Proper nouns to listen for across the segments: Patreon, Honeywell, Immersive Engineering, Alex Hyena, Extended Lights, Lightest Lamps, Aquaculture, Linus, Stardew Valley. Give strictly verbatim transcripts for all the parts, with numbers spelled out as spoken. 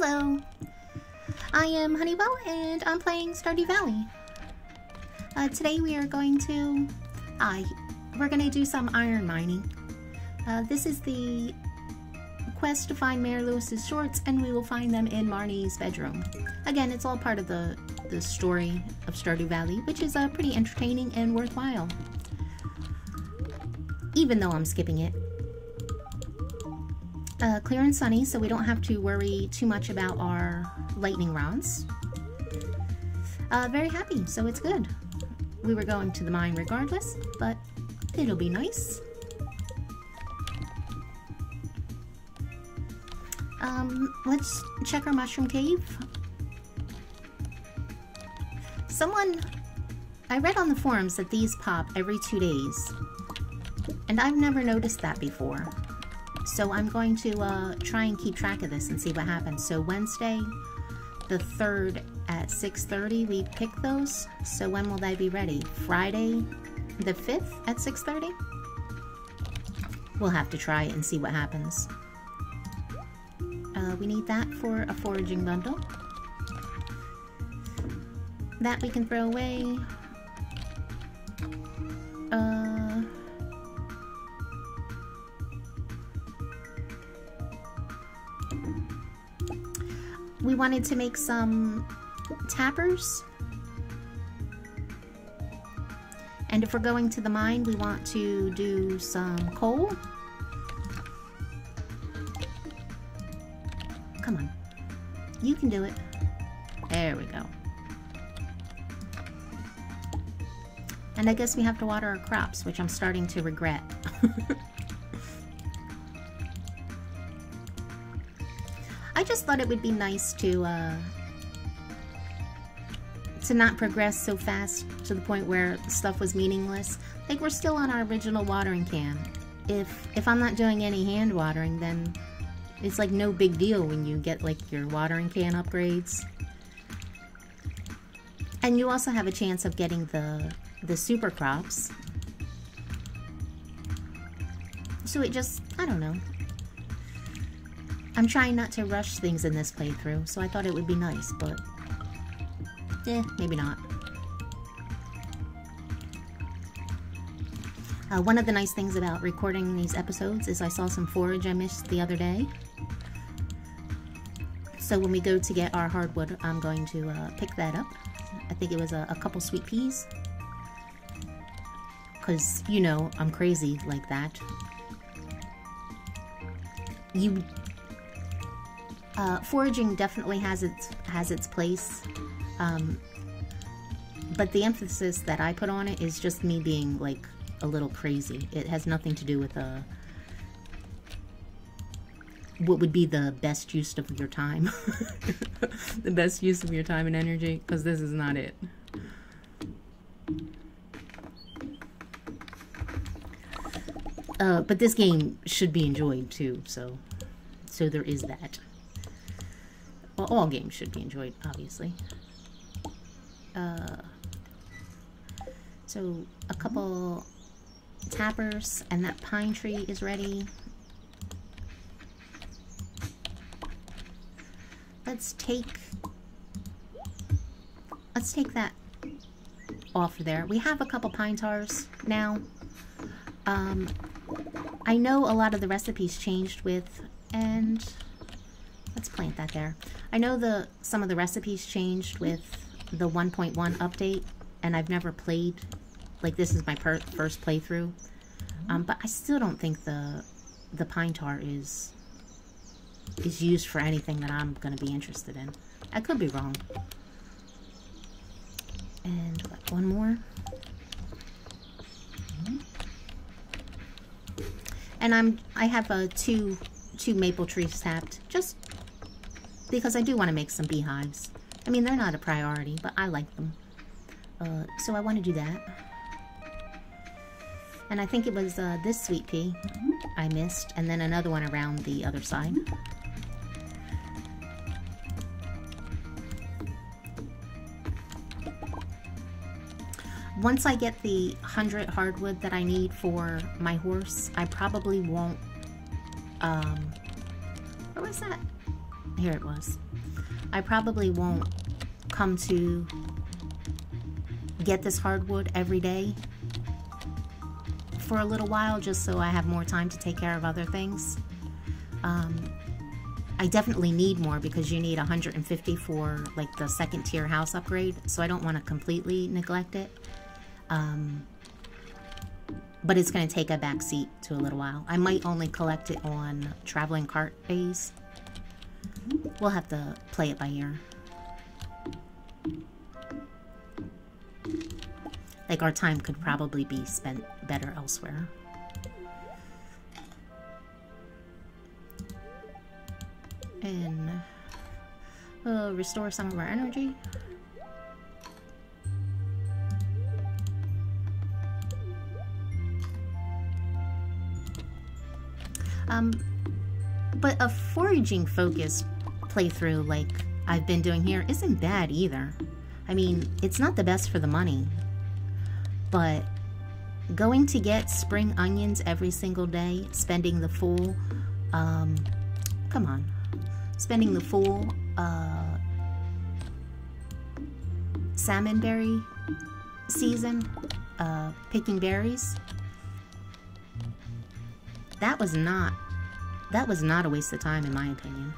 Hello! I am Honeywell and I'm playing Stardew Valley. Uh, today we are going to... Uh, we're going to do some iron mining. Uh, this is the quest to find Mayor Lewis's shorts, and we will find them in Marnie's bedroom. Again, it's all part of the, the story of Stardew Valley, which is uh, pretty entertaining and worthwhile. Even though I'm skipping it. Uh, clear and sunny, so we don't have to worry too much about our lightning rods. Uh, very happy, so it's good. We were going to the mine regardless, but it'll be nice. Um, let's check our mushroom cave. Someone... I read on the forums that these pop every two days. And I've never noticed that before. So I'm going to uh, try and keep track of this and see what happens. So Wednesday, the third at six thirty, we pick those. So when will they be ready? Friday, the fifth at six thirty? We'll have to try it and see what happens. Uh, we need that for a foraging bundle. That we can throw away. Uh... We wanted to make some tappers. And if we're going to the mine, we want to do some coal. Come on. You can do it. There we go. And I guess we have to water our crops, which I'm starting to regret. I just thought it would be nice to uh, to not progress so fast to the point where stuff was meaningless. Like, we're still on our original watering can. If if I'm not doing any hand watering, then it's like no big deal when you get like your watering can upgrades. And you also have a chance of getting the the super crops. So it just, I don't know. I'm trying not to rush things in this playthrough, so I thought it would be nice, but... eh, maybe not. Uh, one of the nice things about recording these episodes is I saw some forage I missed the other day. So when we go to get our hardwood, I'm going to uh, pick that up. I think it was a, a couple sweet peas. Because, you know, I'm crazy like that. You... Uh, foraging definitely has its has its place, um, but the emphasis that I put on it is just me being like a little crazy. It has nothing to do with a what would be the best use of your time, the best use of your time and energy, because this is not it. Uh, but this game should be enjoyed too, so so there is that. Well, all games should be enjoyed, obviously. Uh, so, a couple tappers, and that pine tree is ready. Let's take... Let's take that off there. We have a couple pine tars now. Um, I know a lot of the recipes changed with... and... let's plant that there. I know the some of the recipes changed with the one point one update, and I've never played, like this is my per first playthrough, um, but I still don't think the the pine tar is is used for anything that I'm going to be interested in. I could be wrong. And what, one more. And I'm I have a two two maple trees tapped, just because I do want to make some beehives. I mean, they're not a priority, but I like them. Uh, so I want to do that. And I think it was uh, this sweet pea I missed, and then another one around the other side. Once I get the one hundred hardwood that I need for my horse, I probably won't... Um, where was that? Here it was. I probably won't come to get this hardwood every day for a little while, just so I have more time to take care of other things. Um, I definitely need more because you need one hundred fifty for like the second tier house upgrade, so I don't want to completely neglect it. Um, but it's going to take a back seat to a little while. I might only collect it on traveling cart days. We'll have to play it by ear. Like, our time could probably be spent better elsewhere. And we'll restore some of our energy. Um, but a foraging focus playthrough like I've been doing here isn't bad either. I mean, it's not the best for the money, but going to get spring onions every single day, spending the full, um, come on, spending the full uh, salmon berry season, uh, picking berries, that was not, that was not a waste of time in my opinion.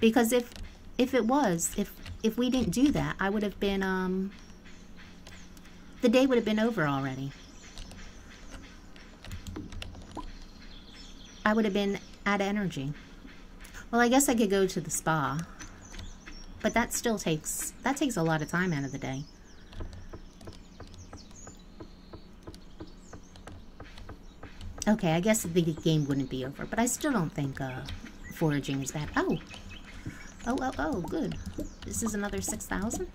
Because if, if it was, if, if we didn't do that, I would have been, um, the day would have been over already. I would have been out of energy. Well, I guess I could go to the spa, but that still takes, that takes a lot of time out of the day. Okay, I guess the game wouldn't be over, but I still don't think uh, foraging is bad. Oh! Oh, oh, oh, good. This is another six thousand?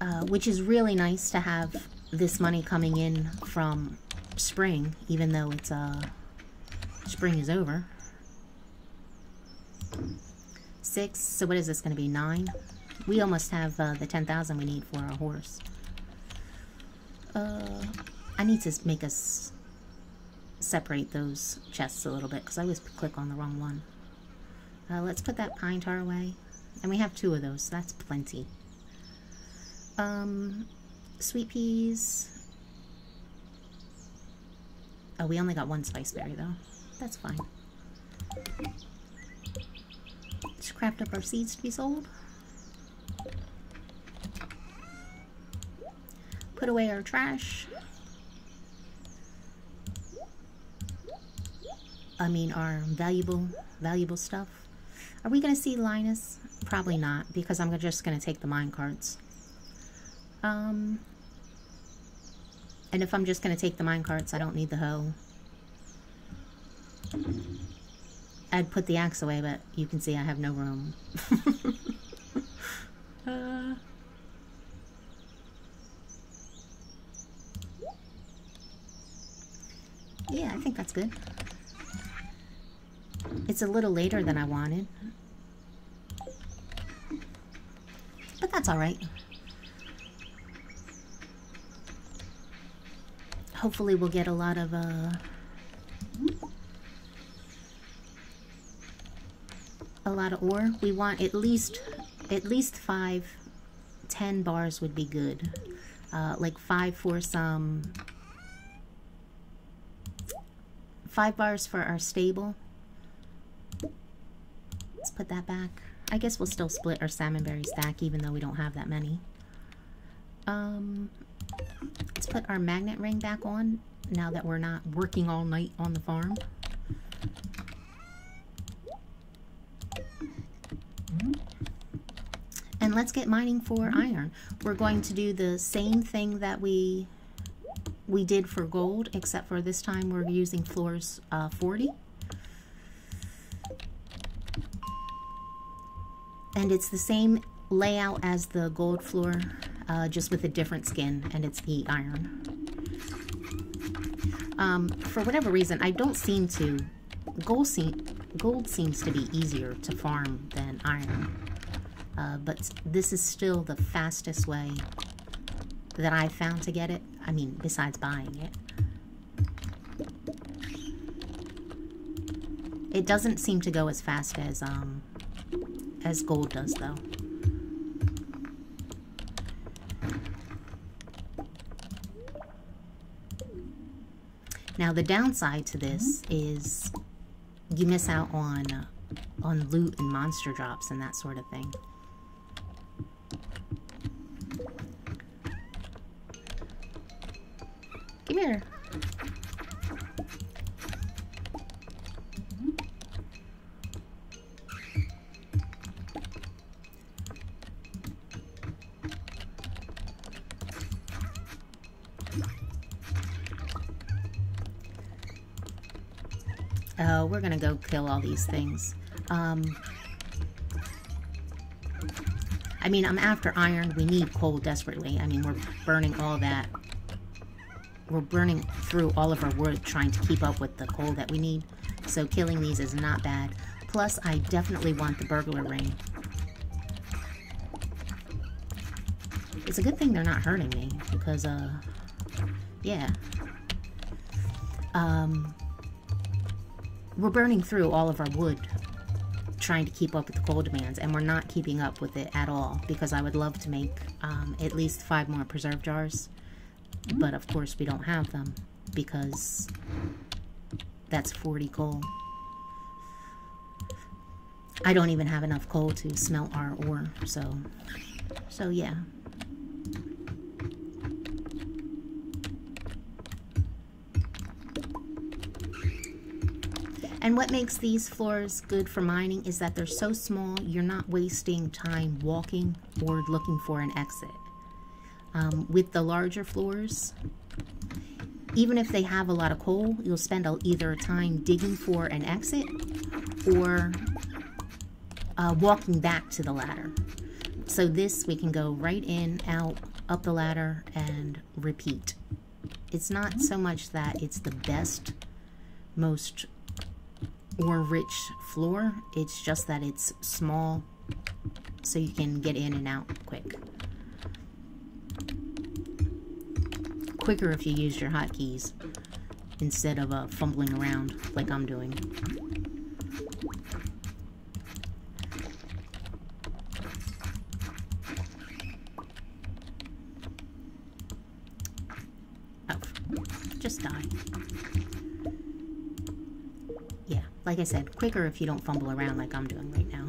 Uh, which is really nice to have this money coming in from spring, even though it's, uh, spring is over. Six, so what is this going to be, nine? We almost have uh, the ten thousand we need for our horse. Uh, I need to make us separate those chests a little bit because I always click on the wrong one. Uh, let's put that pine tar away. And we have two of those, so that's plenty. Um, sweet peas. Oh, we only got one spiceberry though. That's fine. Let's craft up our seeds to be sold. Put away our trash. I mean, our valuable, valuable stuff. Are we going to see Linus? Probably not, because I'm just going to take the mine carts. Um, and if I'm just going to take the mine carts, I don't need the hoe. I'd put the axe away, but you can see I have no room. uh... Yeah, I think that's good. It's a little later than I wanted. But that's alright. Hopefully we'll get a lot of, uh... a lot of ore. We want at least, at least five, ten bars would be good. Uh, like five for some... Five bars for our stable. Let's put that back. I guess we'll still split our salmon berry stack even though we don't have that many. Um, let's put our magnet ring back on now that we're not working all night on the farm. And let's get mining for iron. We're going to do the same thing that we... we did for gold, except for this time we're using floors uh, forty. And it's the same layout as the gold floor, uh, just with a different skin, and it's the iron. Um, for whatever reason, I don't seem to... Gold, se gold seems to be easier to farm than iron. Uh, but this is still the fastest way that I found to get it. I mean, besides buying it. It doesn't seem to go as fast as um as gold does though. Now the downside to this is you miss out on uh, on loot and monster drops and that sort of thing. Come here. Oh, we're gonna go kill all these things. Um, I mean, I'm after iron. We need coal desperately. I mean, we're burning all that. We're burning through all of our wood trying to keep up with the coal that we need. So killing these is not bad. Plus, I definitely want the burglar ring. It's a good thing they're not hurting me because, uh, yeah. Um... We're burning through all of our wood trying to keep up with the coal demands, and we're not keeping up with it at all because I would love to make um, at least five more preserve jars, but of course we don't have them because that's forty coal. I don't even have enough coal to smelt our ore, so, so yeah. And what makes these floors good for mining is that they're so small, you're not wasting time walking or looking for an exit. Um, with the larger floors, even if they have a lot of coal, you'll spend either time digging for an exit or uh, walking back to the ladder. So this, we can go right in, out, up the ladder, and repeat. It's not so much that it's the best, most or rich floor, it's just that it's small so you can get in and out quick. Quicker if you use your hotkeys instead of uh, fumbling around like I'm doing. Oh, just die. Like I said, quicker if you don't fumble around like I'm doing right now.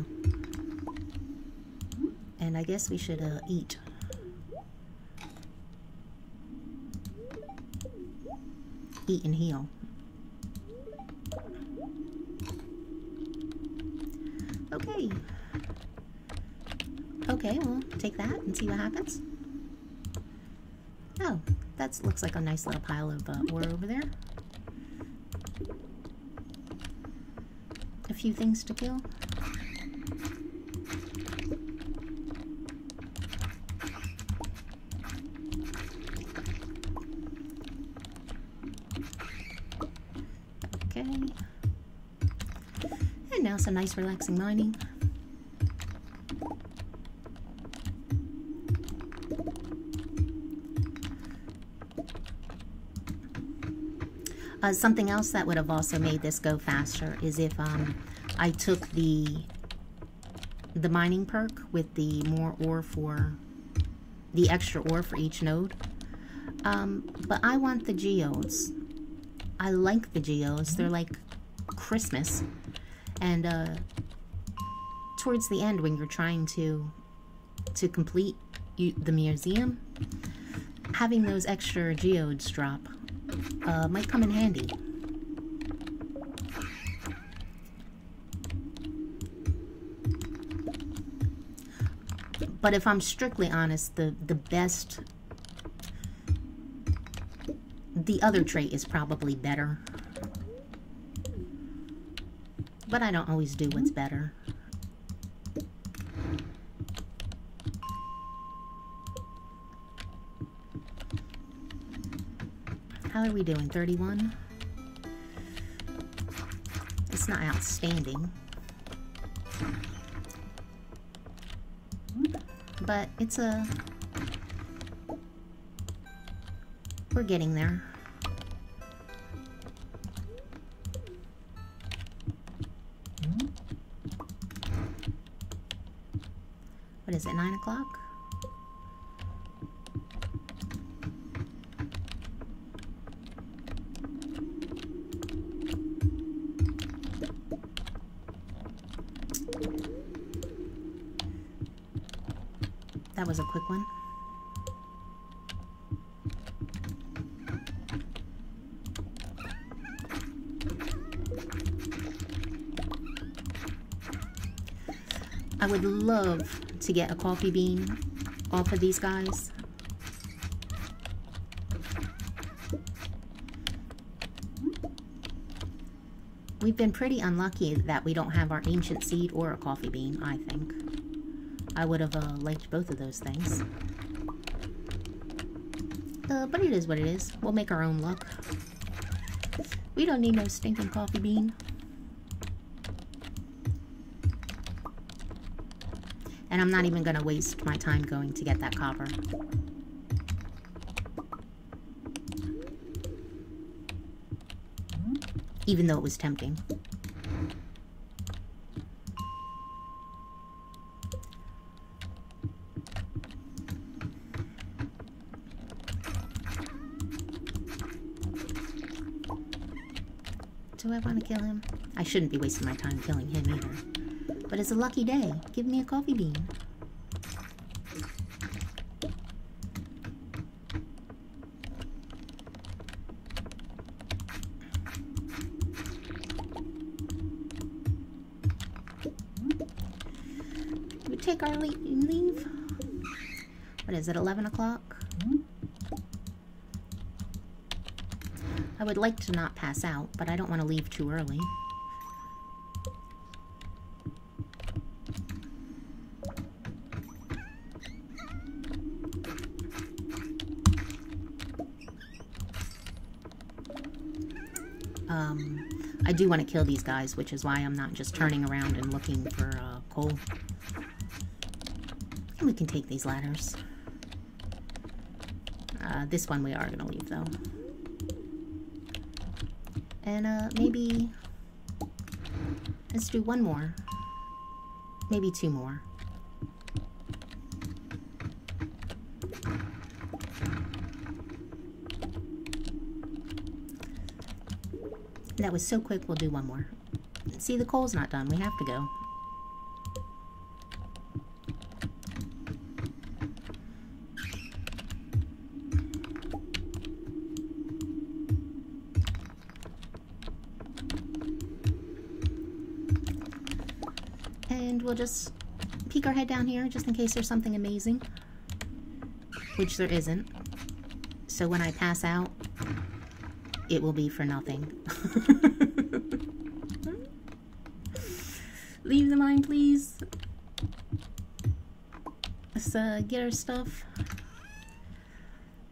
And I guess we should uh, eat. Eat and heal. Okay. Okay, we'll take that and see what happens. Oh, that looks like a nice little pile of uh, ore over there. Few things to kill. Okay. And now some nice relaxing mining. Uh, something else that would have also made this go faster is if um, I took the the mining perk with the more ore for the extra ore for each node. Um, but I want the geodes. I like the geodes. They're like Christmas. And uh, towards the end, when you're trying to to complete you, the museum, having those extra geodes drop. Uh, might come in handy. But if I'm strictly honest, the, the best... The other trait is probably better. But I don't always do what's better. How are we doing? thirty-one? It's not outstanding. But it's a... We're getting there. is it nine o'clock? That was a quick one. I would love to get a coffee bean off of these guys. We've been pretty unlucky that we don't have our ancient seed or a coffee bean, I think. I would have uh, liked both of those things. Uh, but it is what it is. We'll make our own luck. We don't need no stinking coffee bean. And I'm not even going to waste my time going to get that copper. Even though it was tempting. Do I want to kill him? I shouldn't be wasting my time killing him either. But it's a lucky day. Give me a coffee bean. We take our leave and leave. What is it, eleven o'clock? I would like to not pass out, but I don't want to leave too early. Um, I do want to kill these guys, which is why I'm not just turning around and looking for uh, coal. And we can take these ladders. Uh, this one we are going to leave, though. And uh, maybe, let's do one more, maybe two more. That was so quick, we'll do one more. See, the coal's not done, we have to go. We'll just peek our head down here just in case there's something amazing, which there isn't. So when I pass out, it will be for nothing. Leave the mine, please. Let's uh, get our stuff.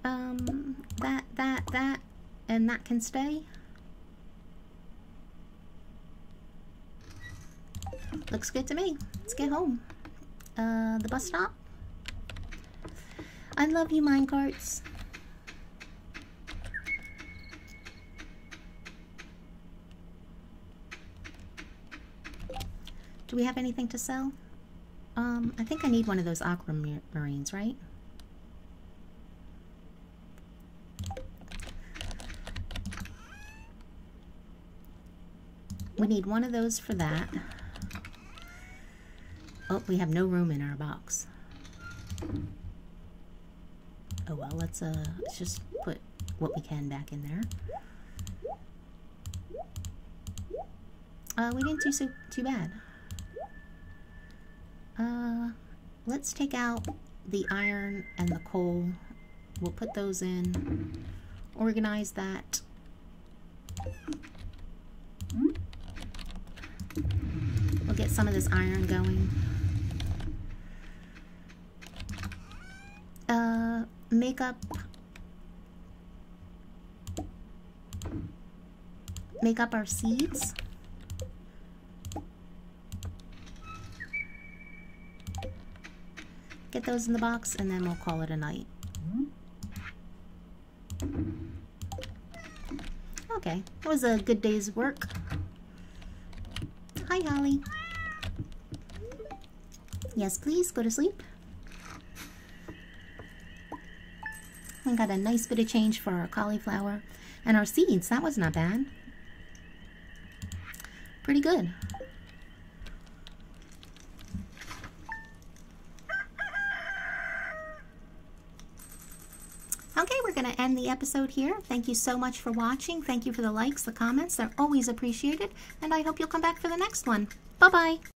Um, that, that, that, and that can stay. Looks good to me. Let's get home. Uh, the bus stop. I love you, minecarts. Do we have anything to sell? Um, I think I need one of those aquamarines, right? We need one of those for that. Oh, we have no room in our box. Oh well, let's uh, let's just put what we can back in there. Uh, we didn't do so too bad. Uh, let's take out the iron and the coal. We'll put those in. Organize that. We'll get some of this iron going. Uh, make up, make up our seeds. Get those in the box and then we'll call it a night. Okay, that was a good day's work. Hi, Holly. Yes, please, go to sleep. I got a nice bit of change for our cauliflower and our seeds. That was not bad. Pretty good. Okay, we're going to end the episode here. Thank you so much for watching. Thank you for the likes, the comments. They're always appreciated. And I hope you'll come back for the next one. Bye-bye.